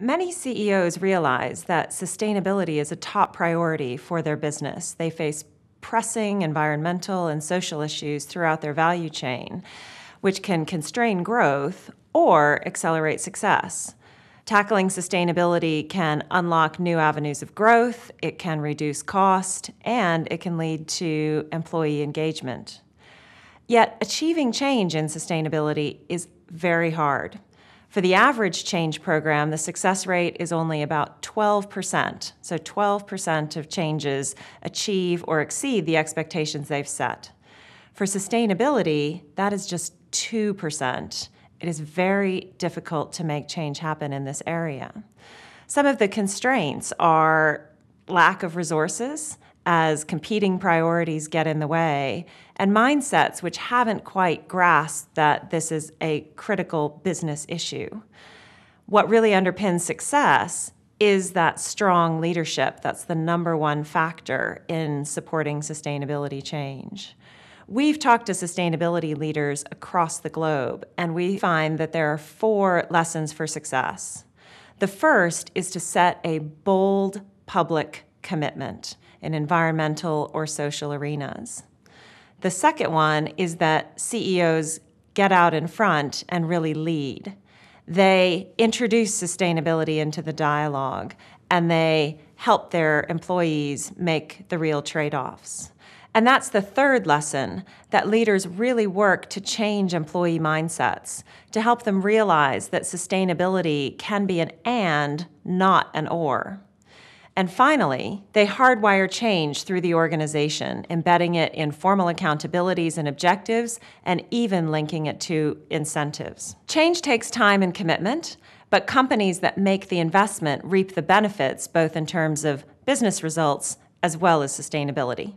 Many CEOs realize that sustainability is a top priority for their business. They face pressing environmental and social issues throughout their value chain, which can constrain growth or accelerate success. Tackling sustainability can unlock new avenues of growth, it can reduce cost, and it can lead to employee engagement. Yet achieving change in sustainability is very hard. For the average change program, the success rate is only about 12%. So 12% of changes achieve or exceed the expectations they've set. For sustainability, that is just 2%. It is very difficult to make change happen in this area. Some of the constraints are lack of resources, as competing priorities get in the way, and mindsets which haven't quite grasped that this is a critical business issue. What really underpins success is that strong leadership. That's the number one factor in supporting sustainability change. We've talked to sustainability leaders across the globe, and we find that there are four lessons for success. The first is to set a bold public commitment in environmental or social arenas. The second one is that CEOs get out in front and really lead. They introduce sustainability into the dialogue, and they help their employees make the real trade-offs. And that's the third lesson, that leaders really work to change employee mindsets, to help them realize that sustainability can be an and, not an or. And finally, they hardwire change through the organization, embedding it in formal accountabilities and objectives, and even linking it to incentives. Change takes time and commitment, but companies that make the investment reap the benefits, both in terms of business results as well as sustainability.